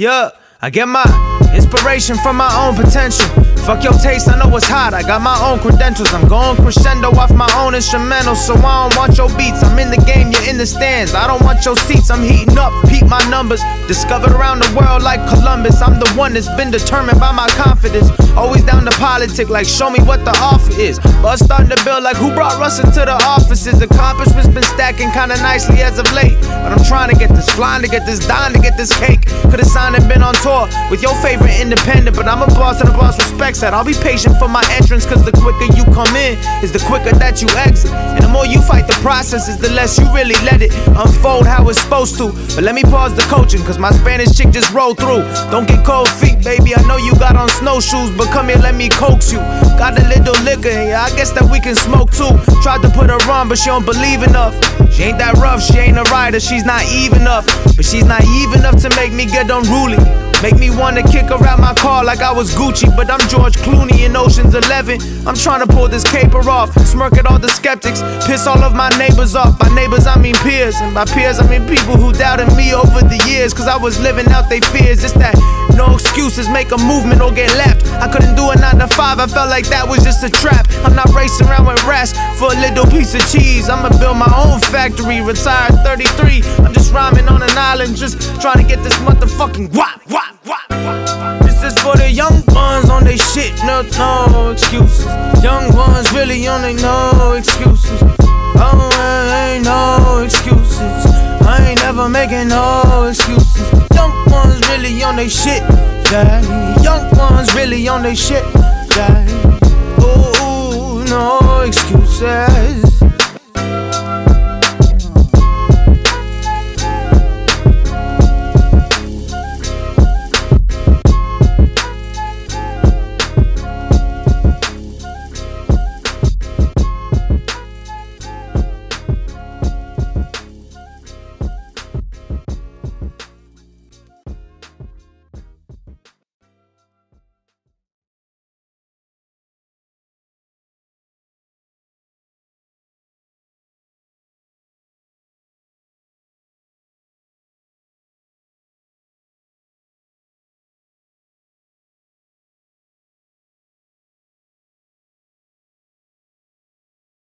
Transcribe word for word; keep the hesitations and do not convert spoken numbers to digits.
yeah. I get my inspiration from my own potential. Fuck your taste, I know what's hot, I got my own credentials. I'm going crescendo off my own instrumentals. So I don't want your beats, I'm in the game, you're in the stands. I don't want your seats, I'm heating up, peep my numbers. Discovered around the world like Columbus. I'm the one that's been determined by my confidence. Always down to politic, like show me what the offer is. But starting to build like who brought Russ into the offices. Accomplishments been stacking kinda nicely as of late. But I'm trying to get this flying, to get this dime, to get this cake. Could've signed and been on tour with your favorite independent, but I'm a boss and the boss respects that. I'll be patient for my entrance, cause the quicker you come in is the quicker that you exit. And the more you fight the processes, the less you really let it unfold how it's supposed to. But let me pause the coaching, cause my Spanish chick just rolled through. Don't get cold feet, baby, I know you got on snowshoes, but come here, let me coax you. Got a little liquor here, I guess that we can smoke too. Tried to put her on, but she don't believe enough. She ain't that rough, she ain't a rider, she's naive enough. But she's naive enough to make me get unruly. Make me wanna kick her out my car like I was Gucci. But I'm George Clooney in Ocean's eleven. I'm tryna pull this caper off, smirk at all the skeptics, piss all of my neighbors off. By neighbors I mean peers, and by peers I mean people who doubted me over the years, cause I was living out they fears. It's that no excuses, make a movement or get left. I couldn't do a nine to five, I felt like that was just a trap. I'm not racing around with rats for a little piece of cheese. I'ma build my own factory, retired thirty-three. I'm just rhyming on an island, just tryna get this motherfucking wop, wop. This is for the young ones on they shit, no, no excuses. Young ones really on they no excuses. Oh, I ain't no excuses, I ain't never making no excuses. Young ones really on they shit, yeah. Young ones really on they shit, yeah. Ooh, no excuses.